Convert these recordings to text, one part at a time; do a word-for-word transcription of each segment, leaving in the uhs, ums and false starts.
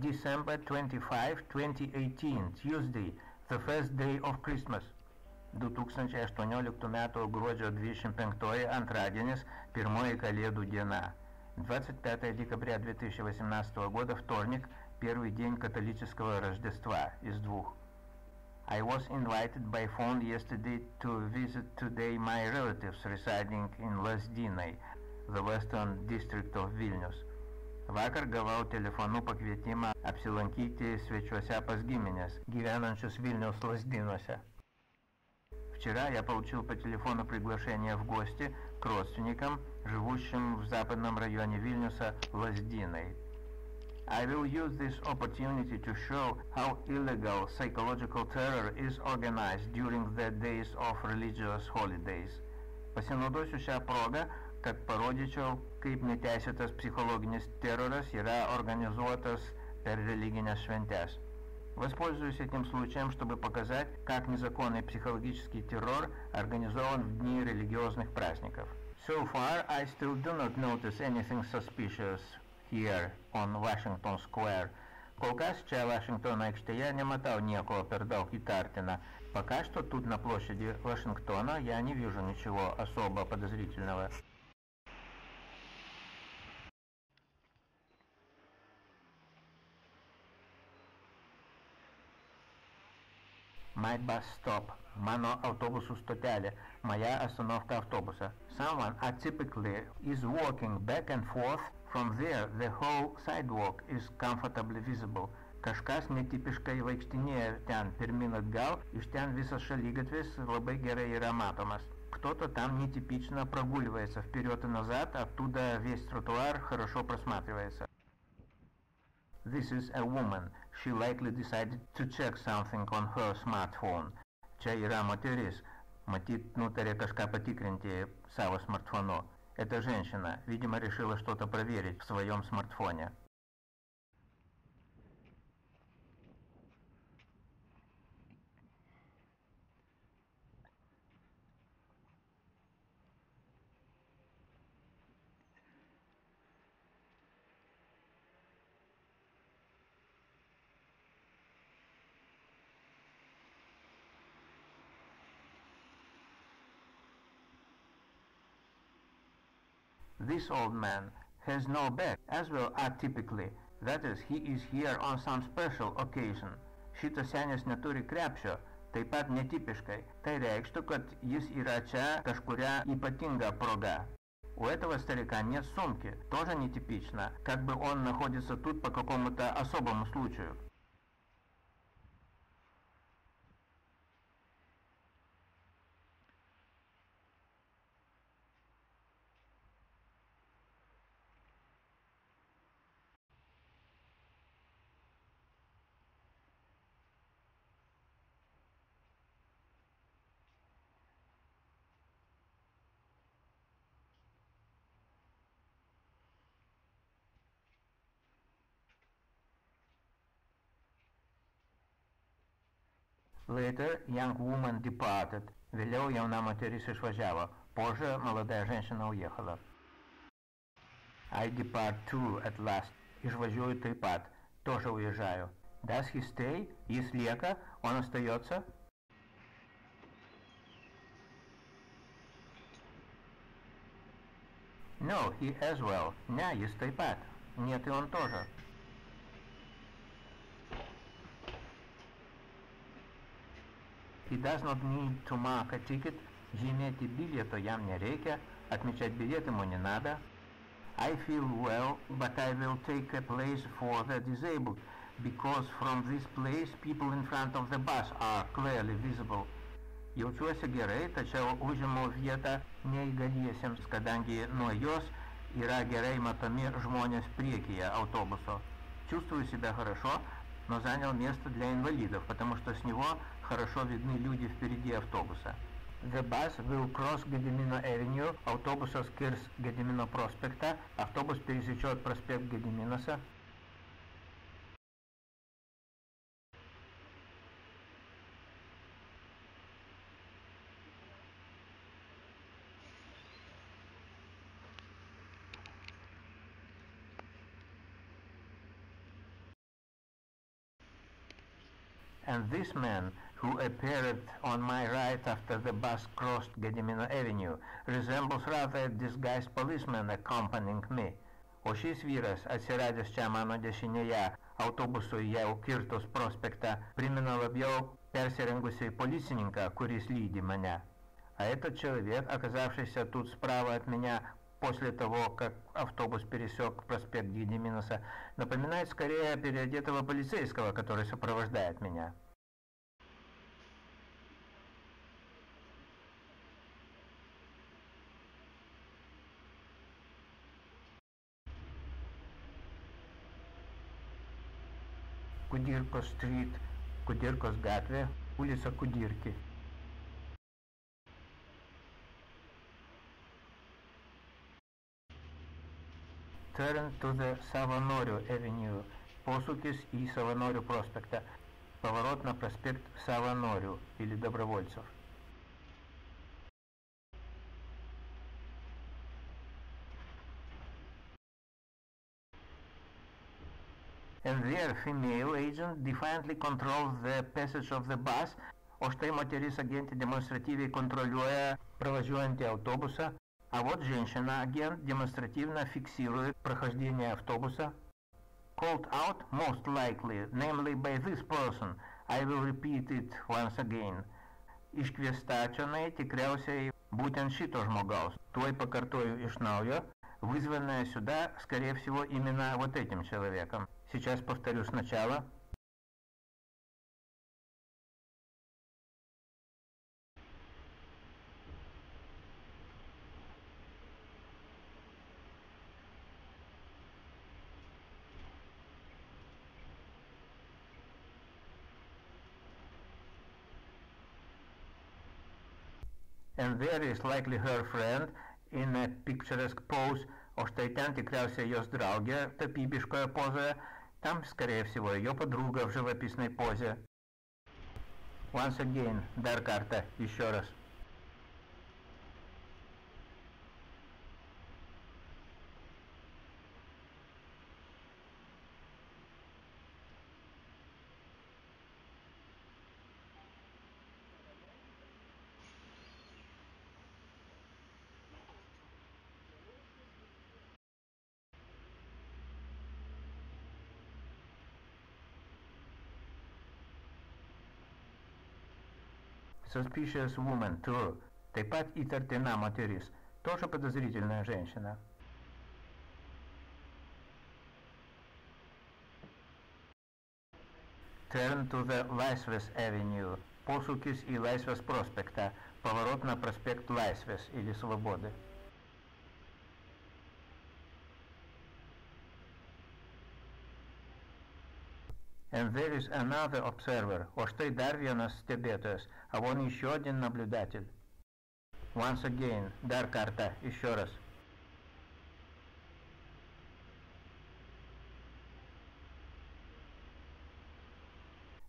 December twenty-fifth, twenty eighteen, Tuesday, the first day of Christmas. du tūkstančiai aštuonioliktų metų gruodžio dvidešimt penktoji, antradienis, первая Коледу дена. двадцать пятое декабря две тысячи восемнадцатого года, вторник, первый день католического Рождества, из двух. I was invited by phone yesterday to visit today my relatives residing in Lazdynai, the western district of Vilnius. Vakar gavau telefonu pakvietimą apsilankyti svečiuose pas giminės, gyvenančius Vilniaus Lazdynuose. Вчера я получил по телефону приглашение в гости к родственникам, живущим в западном районе Вильнюса Lazdynai. I will use this opportunity to show how illegal psychological terror is organized during the days of religious holidays. Pasinaudosiu šią progą, kad parodyčiau, kaip neteisėtas psichologinis teroras yra organizuotas per religinės šventes. Воспользуюсь этим случаем, чтобы показать, как незаконный психологический террор организован в дни религиозных праздников. So far, I still do not notice anything suspicious here on Washington Square. Kol kas čia Vašingtono aikštėje nematau nieko per daug įtartina. Пока что тут на площади Вашингтона я не вижу ничего особо подозрительного. My bus stop. Mano autobusų stotelė. Моя остановка автобуса. Someone atypically is walking back and forth. From there the whole sidewalk is comfortably visible. Kažkas netipiškai vaikštinėja ten pirmin atgal, iš ten visas šalygatvis labai gerai yra matomas. Кто-то там нетипично прогуливается вперед и назад, оттуда весь тротуар хорошо просматривается. This is a woman. She likely decided to check something on her smartphone. Čia yra moteris. Matyt, nutarė kažką patikrinti savo smartfonu. Эта женщина, видимо, решила что-то проверить в своем смартфоне. This old man has no bag, as well atypically, that is, he is here on some special occasion. Šitas senis neturi krepšio, taip pat netipiškai. Tai reikštų, kad jis yra čia kažkuria ypatinga proga. У этого старика нет сумки, тоже нетипично, как бы он находится тут по какому-то особому случаю. Later, young woman departed. Vėliau jauna moteris išvažiavo. Позже молодая женщина уехала. I depart too at last. Išvažiuoju taip pat. Тоже уезжаю. Does he stay? Jis lieka? Он остается? No, he as well. Ne, jis taip pat. Нет, и он тоже. He does not need to mark a ticket. Žymėti bilietą jam nereikia, atmečat bilietą ему не надо. I feel well, but I will take a place for the disabled, because from this place people in front of the bus are clearly visible. Jaučiuosi gerai, tačiau užimu vietą neįgaliesiems, kadangi nuo jos yra gerai matomi žmonės priekyje autobuso. Чувствую себя хорошо, но занял место для инвалидов, потому что с него хорошо видны люди впереди автобуса. The bus will cross Gedimino Avenue. Autobusas skirs Gedimino prospektą. Автобус пересечет проспект Gediminuose. and this man who appeared on my right after the bus crossed Gedimino Avenue resembles rather a disguised policeman accompanying me. O šis vyras, atsiradęs čia mano dešinėje, autobusų jau kirtus prospektą, primena labiau персеренgusiai полисининка, курис лиди меня. А этот человек, оказавшийся тут справа от меня после того, как автобус пересек проспект Гедиминоса, напоминает скорее переодетого полицейского, который сопровождает меня. Kudirkos-street, Kudirkos gatvė, улица Kudirki. Turn to the Savanorių Avenue, posūkis į Savanorių prospektą, поворот на проспект Savanorių или Добровольцев. And their female agent defiantly controls the passage of the bus, o štai moteris agentė demonstratyviai kontroliuoja pravažiuojantį autobusą, а вот женщина-агент демонстративно фиксирует прохождение автобуса. Called out most likely, namely by this person, I will repeat it once again. Iškviesta čionai tikriausiai būtent šito žmogaus, tuoj pakartoju iš naujo, вызванная сюда, скорее всего, именно вот этим человеком. Сейчас повторю сначала. And there is likely her friend in a picturesque pose, o štai ten tikriausiai jos draugė tapybiškoje pozoje, там, скорее всего, ее подруга в живописной позе. Once again, dar kartą, еще раз. Suspicious woman, too. Taip pat įtartina moteris. Тоже подозрительная женщина. Turn to the Laisvės Avenue. Posūkis į Laisvės prospektą. Поворот на проспект Laisvės или Свободы. And there is another observer, o štai dar vienas stebėtojas, а вон еще один наблюдатель. Once again, dar kartą, еще раз.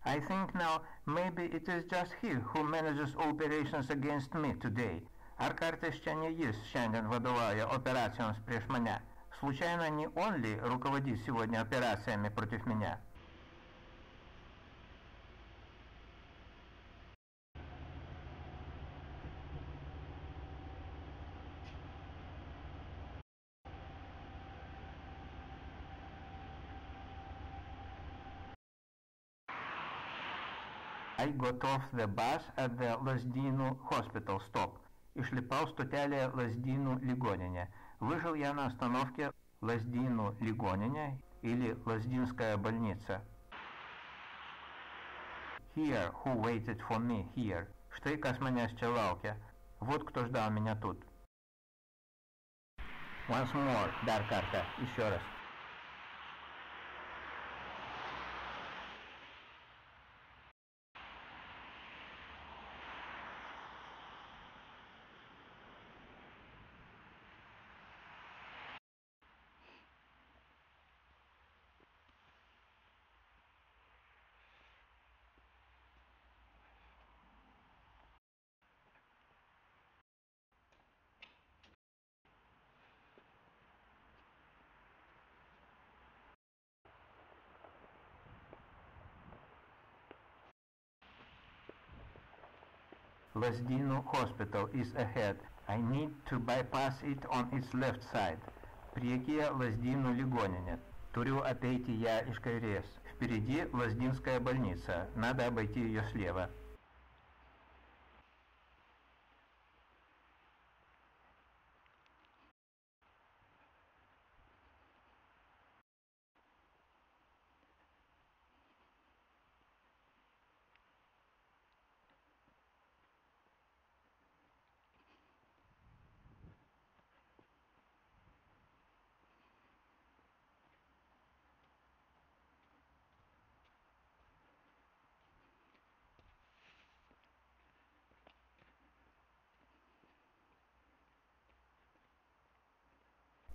I think now, maybe it is just he who manages operations against me today. Ar kartais čia ne jis šiandien vadovauja operacijoms prieš mane? Случайно не он ли руководит сегодня операциями против меня? I got off the bus at the Lazdynų hospital stop. Išlipau stotelėje Lazdynų ligoninė. Вышел я на остановке Lazdynų ligoninė или Lazdynskая больница. Here, who waited for me here? Štai kas manęs čia laukia. Вот кто ждал меня тут. Once more, dar kartą, еще раз. Lazdynai hospital is ahead. I need to bypass it on its left side. Priekyje Lazdynų ligoninė. Тuriu обойти я из кайрес. Впереди Лаздинская больница. Надо обойти ее слева.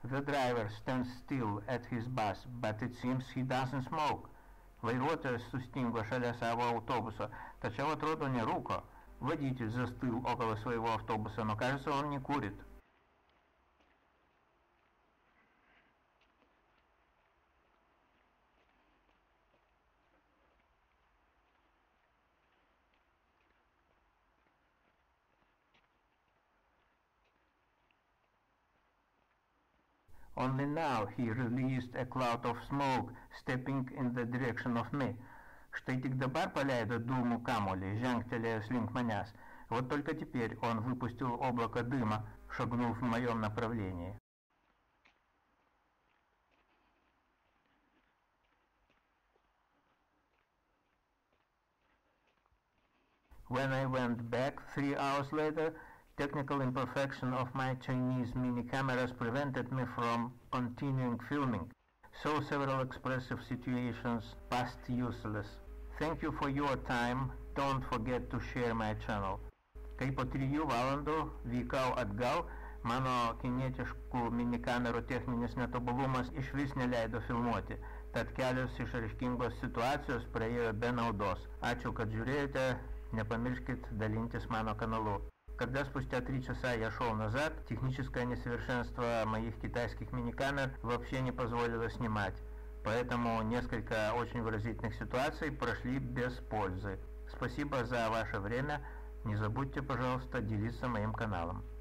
The driver stands still at his bus, but it seems he doesn't smoke. Vairuotojas sustingo šalia savo autobuso, tačiau atrodo nerūko. Водитель застыл около своего автобуса, но кажется, он не курит. Only now he released a cloud of smoke, stepping in the direction of me. Štai tik dabar paleido dūmų kamuolį, žengtelėjęs link manęs. Вот только теперь он выпустил облако дыма, шагнув в моем направлении. When I went back three hours later, technical imperfection of my Chinese mini-cameras prevented me from continuing filming, so several expressive situations passed useless. Thank you for your time. Don't forget to share my channel. Kai po trijų valandų vykau atgal, mano kinietiškų mini-kamerų techninis netobulumas išvis neleido filmuoti, tad kelios išraiškingos situacijos praėjo be naudos. Ačiū, kad žiūrėjote, nepamirškit dalintis mano kanalu. Когда спустя три часа я шел назад, техническое несовершенство моих китайских мини-камер вообще не позволило снимать, поэтому несколько очень выразительных ситуаций прошли без пользы. Спасибо за ваше время, не забудьте, пожалуйста, делиться моим каналом.